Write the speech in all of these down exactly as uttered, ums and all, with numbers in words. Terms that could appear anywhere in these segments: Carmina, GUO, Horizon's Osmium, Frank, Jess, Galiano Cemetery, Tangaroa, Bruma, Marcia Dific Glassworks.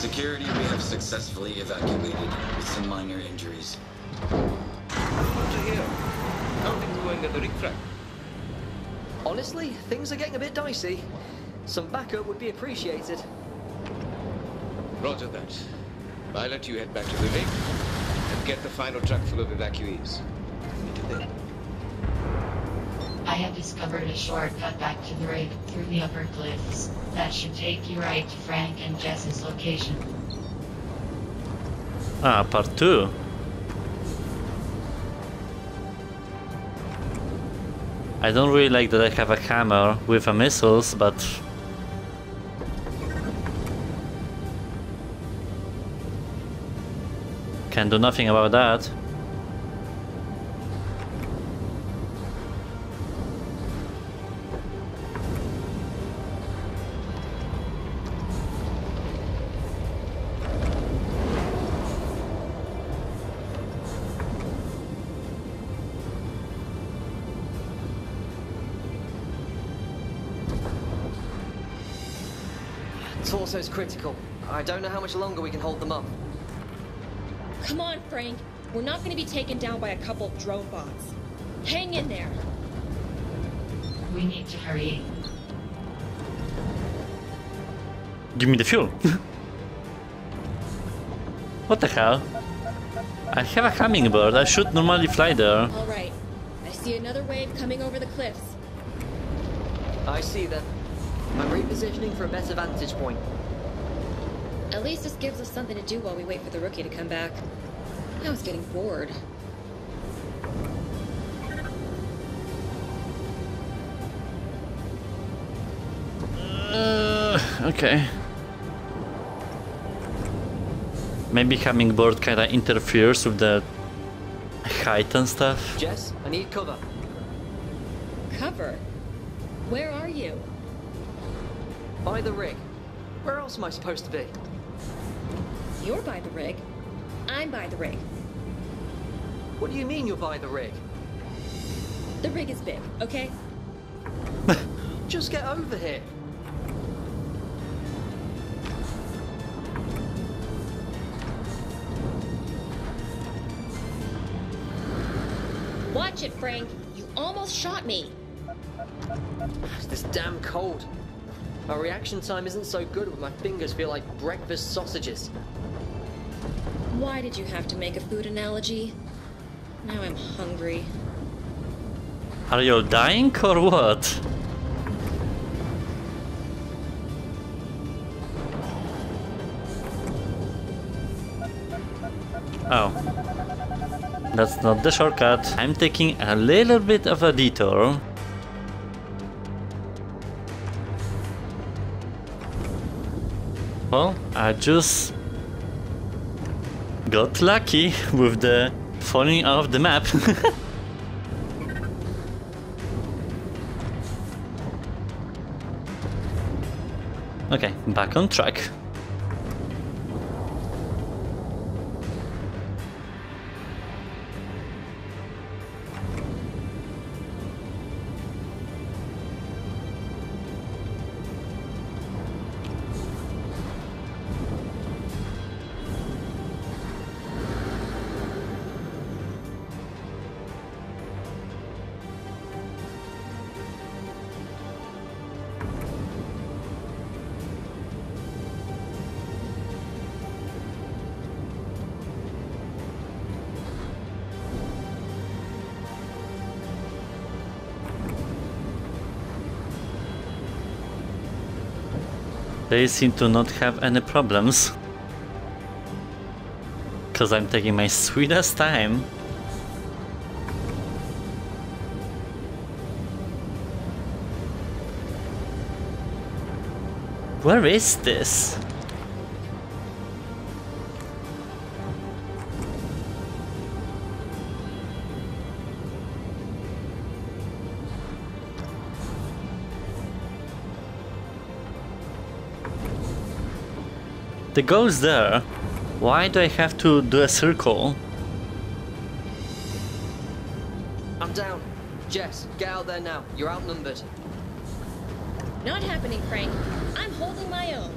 Security, we have successfully evacuated with some minor injuries. What to hear? Nothing going at the rick-track. Honestly, things are getting a bit dicey. Some backup would be appreciated. Roger that. Pilot, you head back to the rig and get the final truck full of evacuees. I have discovered a shortcut back to the rig through the upper cliffs. That should take you right to Frank and Jess's location. Ah, part two. I don't really like that I have a hammer with a missiles, but can do nothing about that. Torso's critical. I don't know how much longer we can hold them up. Come on, Frank. We're not going to be taken down by a couple of drone bots. Hang in there. We need to hurry. Give me the fuel. What the hell? I have a hummingbird. I should normally fly there. All right. I see another wave coming over the cliffs. I see them. I'm repositioning for a better vantage point. At least this gives us something to do while we wait for the rookie to come back. I was getting bored. Uh, okay. Maybe hummingbird kinda interferes with the height and stuff. Jess, I need cover. Cover? Where are you? By the rig. Where else am I supposed to be? You're by the rig. I'm by the rig. What do you mean you're by the rig? The rig is big, okay? Just get over here. Watch it, Frank. You almost shot me. It's this damn cold. Our reaction time isn't so good when my fingers feel like breakfast sausages. Why did you have to make a food analogy? Now I'm hungry. Are you dying or what? Oh. That's not the shortcut. I'm taking a little bit of a detour. Well, I just got lucky with the falling off the map. Okay, back on track. They seem to not have any problems. Cause I'm taking my sweetest time. Where is this? The goal's there. Why do I have to do a circle? I'm down. Jess, get out there now. You're outnumbered. Not happening, Frank. I'm holding my own.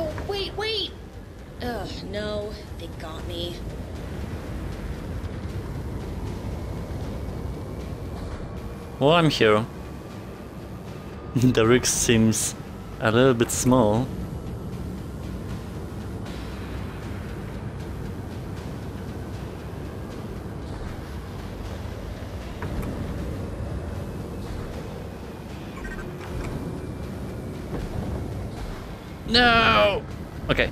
Oh, wait. Wait! Ugh, no, they got me. Well, I'm here. The rig seems a little bit small. No! Okay.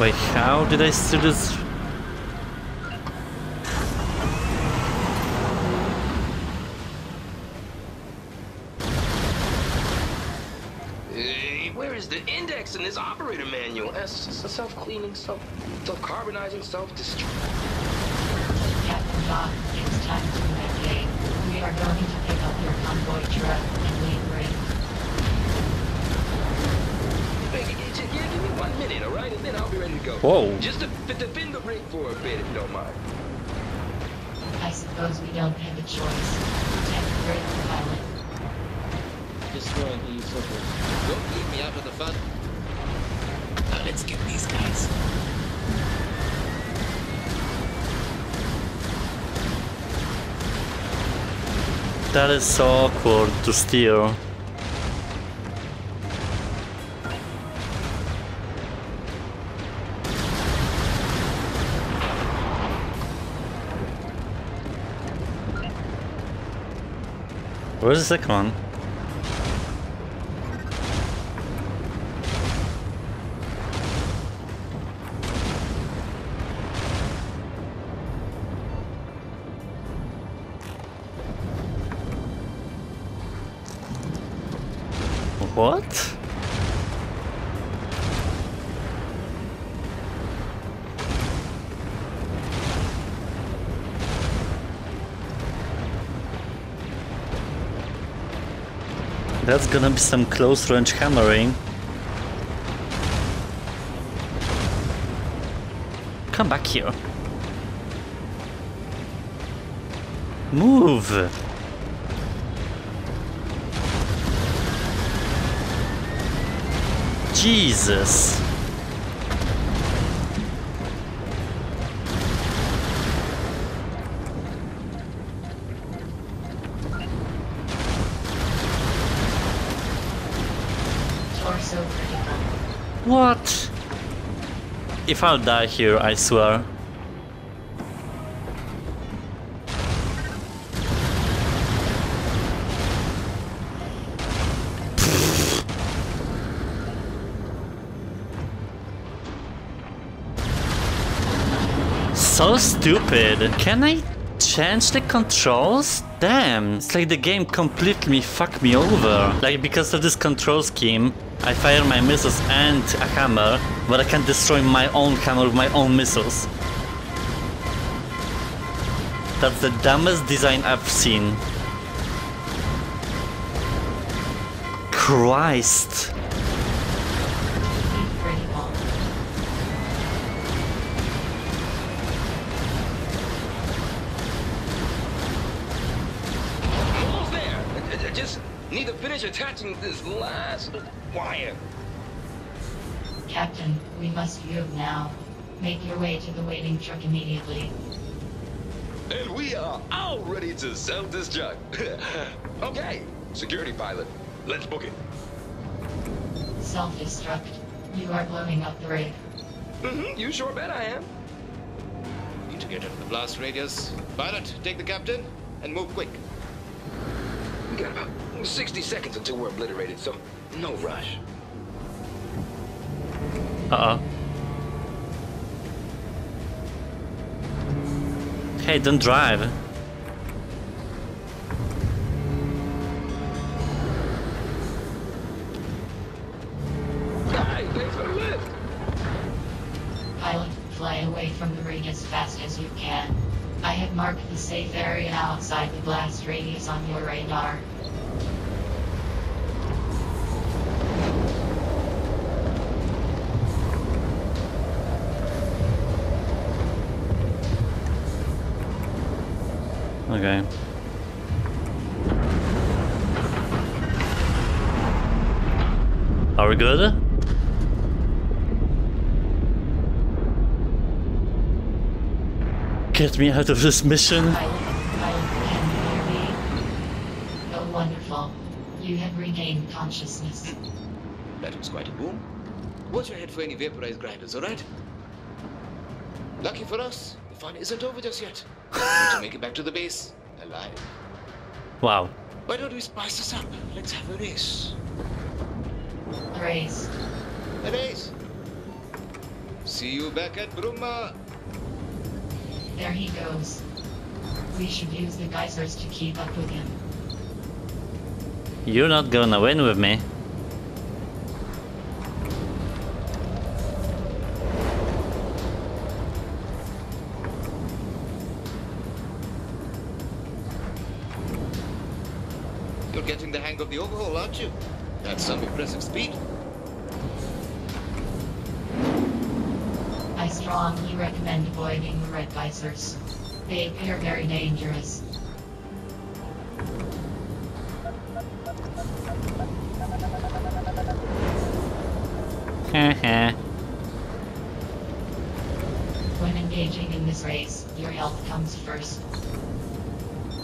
Wait, how did I steal this? In this operator manual, it's self-cleaning, self-carbonizing, self-destruct. Captain Bob, it's time to engage. We are going to pick up your convoy truck and leave rig. Hey, yeah, give me one minute, all right, and then I'll be ready to go. Whoa! Just to defend the rig for a bit, if you don't mind. I suppose we don't have a choice. Protect the rig, pilot. Destroy the usurpers. Don't leave me out of the fun. Let's get these guys. That is so awkward to steer. Where's the second one? What? That's gonna be some close range hammering. Come back here. Move! Jesus! What? If I'll die here, I swear. So stupid! Can I change the controls? Damn! It's like the game completely fucked me over. Like, because of this control scheme, I fire my missiles and a hammer, but I can destroy my own hammer with my own missiles. That's the dumbest design I've seen. Christ! Attaching this last wire. Captain, we must move now. Make your way to the waiting truck immediately. And we are all ready to self-destruct. Okay, security pilot, let's book it. Self-destruct. You are blowing up the rig. Mm-hmm, you sure bet I am. Need to get out of the blast radius. Pilot, take the captain and move quick. We got about sixty seconds until we're obliterated, so no rush. Uh-oh. Hey, don't drive. Hey, thanks for the lift. Pilot, fly away from the rig as fast as you can. I have marked the safe area outside the blast radius on your radar. Okay. Are we good? Get me out of this mission. Pilot, pilot, can you hear me? Oh, wonderful. You have regained consciousness. That was quite a boom. Watch your head for any vaporized grinders, alright? Lucky for us, the fun isn't over just yet. We need to make it back to the base alive. Wow. Why don't we spice this up? Let's have a race. A race. A race. See you back at Bruma. There he goes. We should use the geysers to keep up with him. You're not gonna win with me. You're getting the hang of the overhaul, aren't you? That's some impressive speed. I strongly recommend avoiding the red visors. They appear very dangerous. When engaging in this race, your health comes first.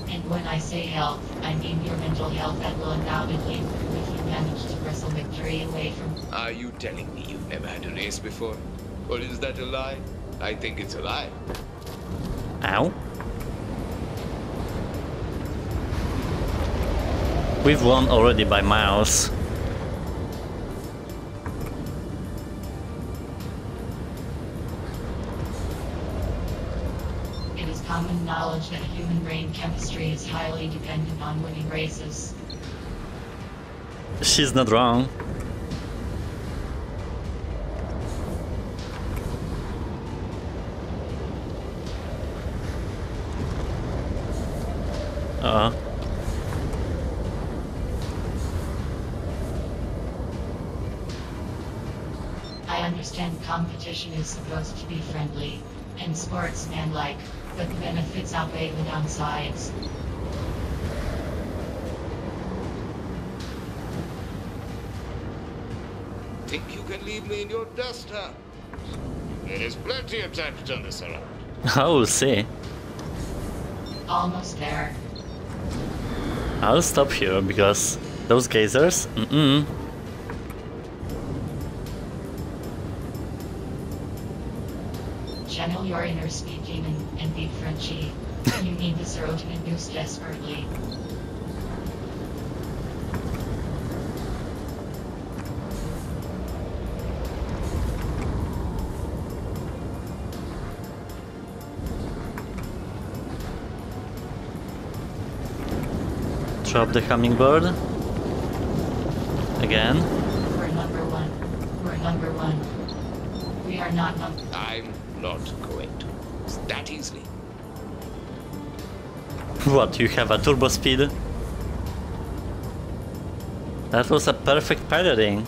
And when I say health, I mean your mental health that will undoubtedly improve if you manage to wrestle victory away from... Are you telling me you've never had a race before? Or is that a lie? I think it's a lie. Ow. We've won already by miles. It is common knowledge that human brain chemistry is highly dependent on winning races. She's not wrong. Uh-huh. I understand competition is supposed to be friendly and sportsmanlike, but the benefits outweigh the downsides. Think you can leave me in your dust, huh? There is plenty of time to turn this around. I will see. Almost there. I'll stop here because those geysers, mm-mm. Channel your inner speed demon and be Frenchy. You need the serotonin boost desperately. Drop the hummingbird. Again. We're number one. We're number one. We are not number one. I'm not going to. It's that easily. What, you have a turbo speed? That was a perfect piloting.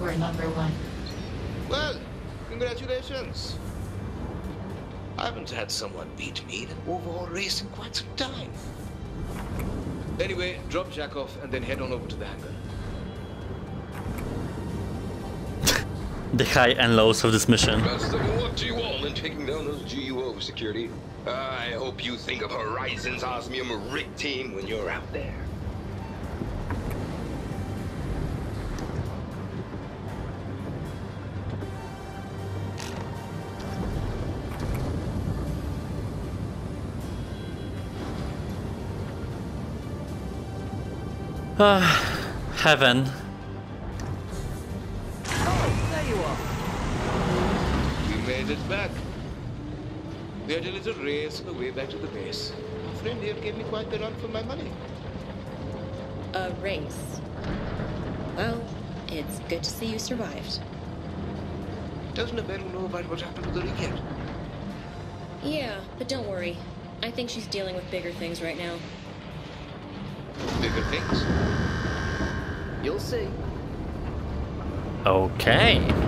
We're number one. Well, congratulations. I haven't had someone beat me in an overall race in quite some time. Anyway, drop Jack off and then head on over to the hangar. The high and lows of this mission. Best of luck to you all in taking down those G U O security. I hope you think of Horizon's Osmium rig team when you're out there. Ah, heaven. Oh, there you are. We made it back. We had a little race on the way back to the base. My friend here gave me quite the run for my money. A race. Well, it's good to see you survived. Doesn't Abel know about what happened to the rig yet? Yeah, but don't worry. I think she's dealing with bigger things right now. Bigger things. You'll see. Okay.